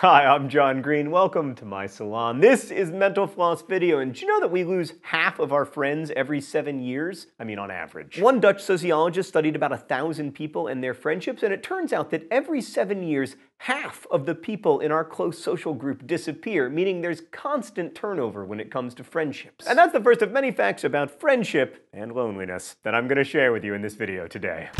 Hi, I'm John Green. Welcome to my salon. This is Mental Floss video, and do you know that we lose half of our friends every 7 years? I mean, on average. One Dutch sociologist studied about 1,000 people and their friendships, and it turns out that every 7 years, half of the people in our close social group disappear, meaning there's constant turnover when it comes to friendships. And that's the first of many facts about friendship and loneliness that I'm going to share with you in this video today.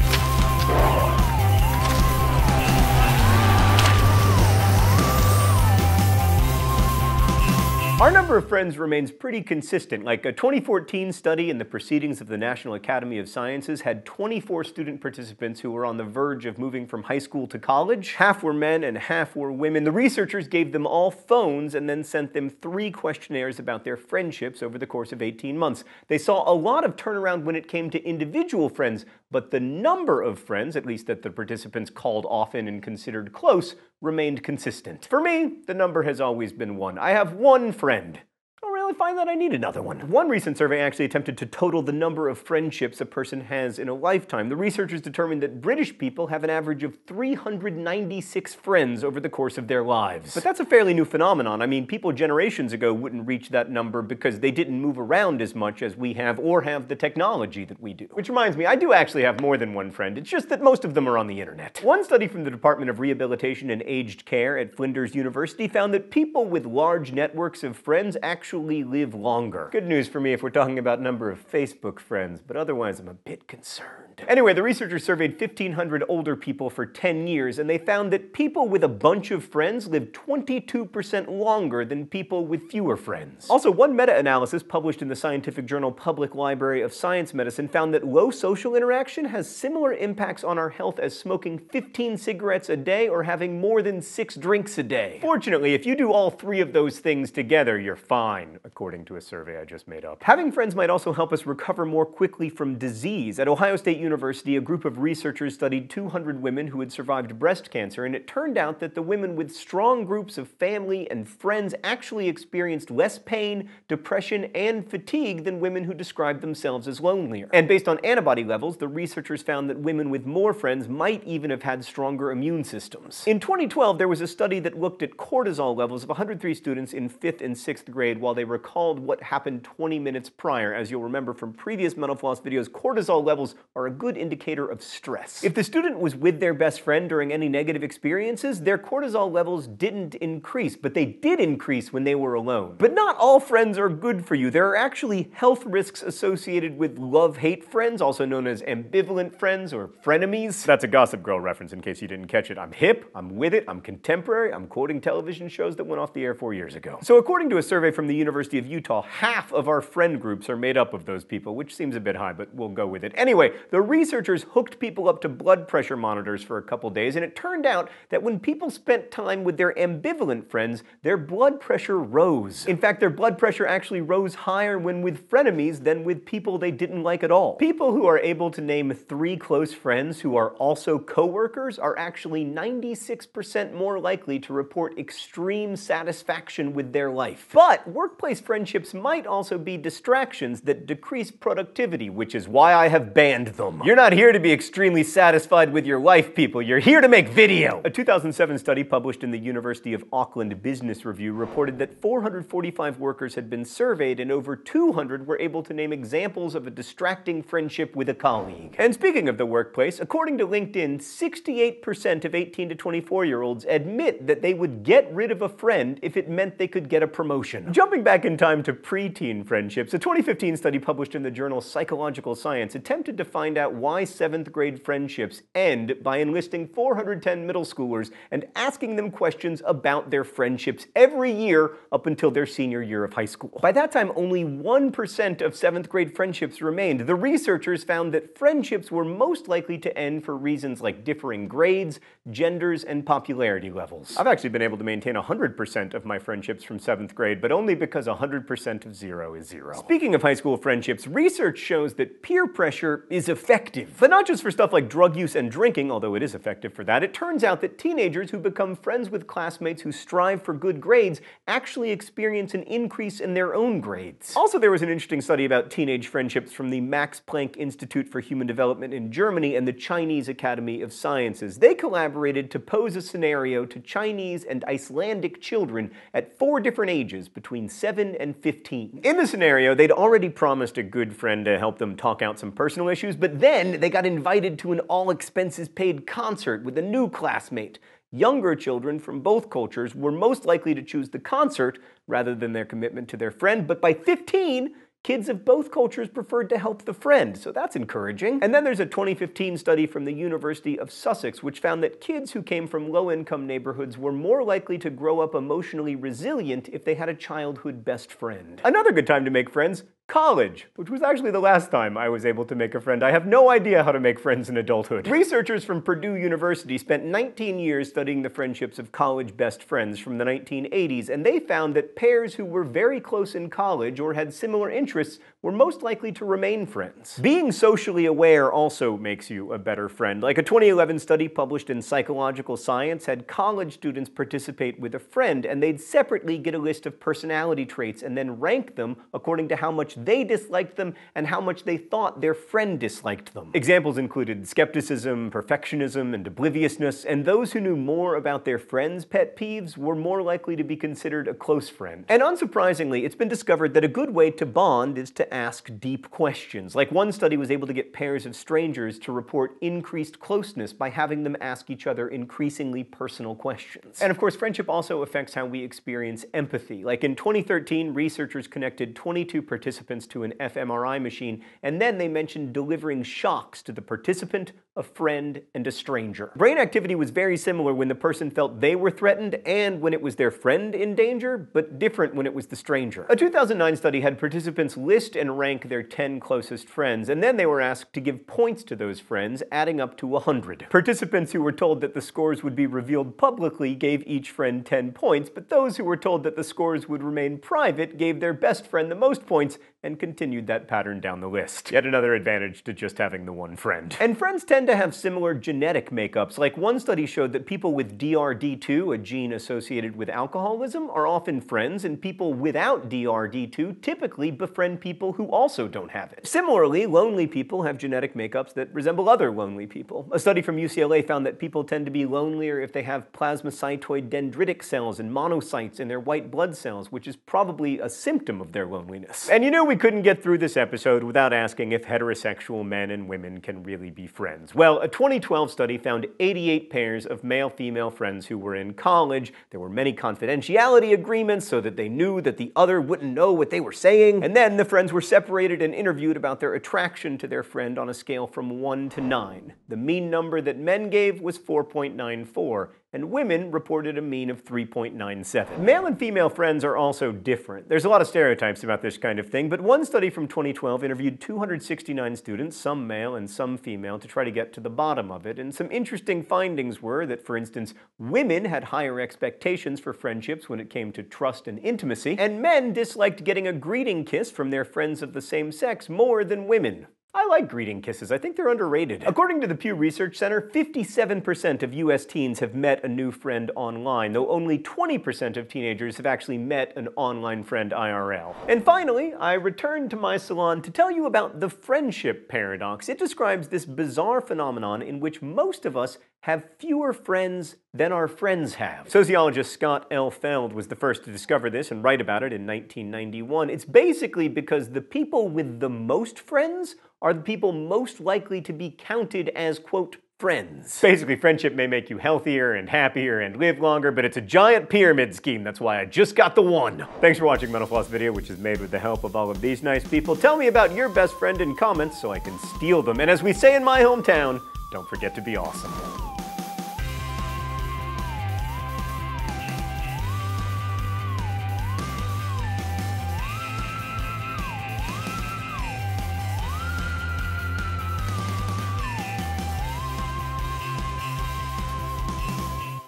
Our number of friends remains pretty consistent. Like a 2014 study in the Proceedings of the National Academy of Sciences had 24 student participants who were on the verge of moving from high school to college. Half were men and half were women. The researchers gave them all phones and then sent them 3 questionnaires about their friendships over the course of 18 months. They saw a lot of turnaround when it came to individual friends, but the number of friends, at least that the participants called often and considered close, remained consistent. For me, the number has always been 1. I have 1 friend. I don't really find that I need another one. One recent survey actually attempted to total the number of friendships a person has in a lifetime. The researchers determined that British people have an average of 396 friends over the course of their lives. But that's a fairly new phenomenon. I mean, people generations ago wouldn't reach that number because they didn't move around as much as we have or have the technology that we do. Which reminds me, I do actually have more than 1 friend. It's just that most of them are on the internet. One study from the Department of Rehabilitation and Aged Care at Flinders University found that people with large networks of friends actually live longer. Good news for me if we're talking about number of Facebook friends, but otherwise I'm a bit concerned. Anyway, the researchers surveyed 1,500 older people for 10 years, and they found that people with a bunch of friends live 22% longer than people with fewer friends. Also, one meta-analysis published in the scientific journal Public Library of Science Medicine found that low social interaction has similar impacts on our health as smoking 15 cigarettes a day or having more than 6 drinks a day. Fortunately, if you do all 3 of those things together, you're fine, according to a survey I just made up. Having friends might also help us recover more quickly from disease. At Ohio State University, a group of researchers studied 200 women who had survived breast cancer, and it turned out that the women with strong groups of family and friends actually experienced less pain, depression, and fatigue than women who described themselves as lonelier. And based on antibody levels, the researchers found that women with more friends might even have had stronger immune systems. In 2012, there was a study that looked at cortisol levels of 103 students in 5th and 6th grade while they recalled what happened 20 minutes prior. As you'll remember from previous Mental Floss videos, cortisol levels are a good indicator of stress. If the student was with their best friend during any negative experiences, their cortisol levels didn't increase, but they did increase when they were alone. But not all friends are good for you. There are actually health risks associated with love-hate friends, also known as ambivalent friends or frenemies. That's a Gossip Girl reference in case you didn't catch it. I'm hip, I'm with it, I'm contemporary, I'm quoting television shows that went off the air 4 years ago. So according to a survey from the University of Utah, half of our friend groups are made up of those people, which seems a bit high, but we'll go with it. Anyway, the researchers hooked people up to blood pressure monitors for a couple days, and it turned out that when people spent time with their ambivalent friends, their blood pressure rose. In fact, their blood pressure actually rose higher when with frenemies than with people they didn't like at all. People who are able to name 3 close friends who are also coworkers are actually 96% more likely to report extreme satisfaction with their life. But workplace friendships might also be distractions that decrease productivity, which is why I have banned them. You're not here to be extremely satisfied with your life, people. You're here to make video. A 2007 study published in the University of Auckland Business Review reported that 445 workers had been surveyed, and over 200 were able to name examples of a distracting friendship with a colleague. And speaking of the workplace, according to LinkedIn, 68% of 18 to 24-year-olds admit that they would get rid of a friend if it meant they could get a promotion. Jumping back in time to preteen friendships, a 2015 study published in the journal Psychological Science attempted to find out why 7th grade friendships end by enlisting 410 middle schoolers and asking them questions about their friendships every year up until their senior year of high school. By that time, only 1% of 7th grade friendships remained. The researchers found that friendships were most likely to end for reasons like differing grades, genders, and popularity levels. I've actually been able to maintain 100% of my friendships from 7th grade, but only because 100% of 0 is 0. Speaking of high school friendships, research shows that peer pressure is effective. But not just for stuff like drug use and drinking, although it is effective for that. It turns out that teenagers who become friends with classmates who strive for good grades actually experience an increase in their own grades. Also, there was an interesting study about teenage friendships from the Max Planck Institute for Human Development in Germany and the Chinese Academy of Sciences. They collaborated to pose a scenario to Chinese and Icelandic children at 4 different ages between 7 and 15. In the scenario, they'd already promised a good friend to help them talk out some personal issues, but then they got invited to an all-expenses-paid concert with a new classmate. Younger children from both cultures were most likely to choose the concert rather than their commitment to their friend, but by 15, kids of both cultures preferred to help the friend, so that's encouraging. And then there's a 2015 study from the University of Sussex which found that kids who came from low-income neighborhoods were more likely to grow up emotionally resilient if they had a childhood best friend. Another good time to make friends: college, which was actually the last time I was able to make a friend. I have no idea how to make friends in adulthood. Researchers from Purdue University spent 19 years studying the friendships of college best friends from the 1980s, and they found that pairs who were very close in college or had similar interests were most likely to remain friends. Being socially aware also makes you a better friend. Like a 2011 study published in Psychological Science had college students participate with a friend, and they'd separately get a list of personality traits and then rank them according to how much they disliked them and how much they thought their friend disliked them. Examples included skepticism, perfectionism, and obliviousness, and those who knew more about their friends' pet peeves were more likely to be considered a close friend. And unsurprisingly, it's been discovered that a good way to bond is to ask deep questions. Like one study was able to get pairs of strangers to report increased closeness by having them ask each other increasingly personal questions. And of course, friendship also affects how we experience empathy. Like in 2013, researchers connected 22 participants to an fMRI machine, and then they mentioned delivering shocks to the participant, a friend, and a stranger. Brain activity was very similar when the person felt they were threatened and when it was their friend in danger, but different when it was the stranger. A 2009 study had participants list and rank their 10 closest friends, and then they were asked to give points to those friends, adding up to 100. Participants who were told that the scores would be revealed publicly gave each friend 10 points, but those who were told that the scores would remain private gave their best friend the most points, and continued that pattern down the list. Yet another advantage to just having the one friend. And friends tend to have similar genetic makeups. Like one study showed that people with DRD2, a gene associated with alcoholism, are often friends, and people without DRD2 typically befriend people who also don't have it. Similarly, lonely people have genetic makeups that resemble other lonely people. A study from UCLA found that people tend to be lonelier if they have plasmacytoid dendritic cells and monocytes in their white blood cells, which is probably a symptom of their loneliness. And you know, we couldn't get through this episode without asking if heterosexual men and women can really be friends. Well, a 2012 study found 88 pairs of male-female friends who were in college. There were many confidentiality agreements so that they knew that the other wouldn't know what they were saying. And then the friends were separated and interviewed about their attraction to their friend on a scale from 1 to 9. The mean number that men gave was 4.94. and women reported a mean of 3.97. Male and female friends are also different. There's a lot of stereotypes about this kind of thing, but one study from 2012 interviewed 269 students, some male and some female, to try to get to the bottom of it, and some interesting findings were that, for instance, women had higher expectations for friendships when it came to trust and intimacy, and men disliked getting a greeting kiss from their friends of the same sex more than women. I like greeting kisses. I think they're underrated. According to the Pew Research Center, 57% of US teens have met a new friend online, though only 20% of teenagers have actually met an online friend IRL. And finally, I returned to my salon to tell you about the friendship paradox. It describes this bizarre phenomenon in which most of us have fewer friends than our friends have. Sociologist Scott L. Feld was the first to discover this and write about it in 1991. It's basically because the people with the most friends are the people most likely to be counted as, quote, friends. Basically, friendship may make you healthier and happier and live longer, but it's a giant pyramid scheme. That's why I just got the one. Thanks for watching Mental Floss video, which is made with the help of all of these nice people. Tell me about your best friend in comments so I can steal them. And as we say in my hometown, don't forget to be awesome.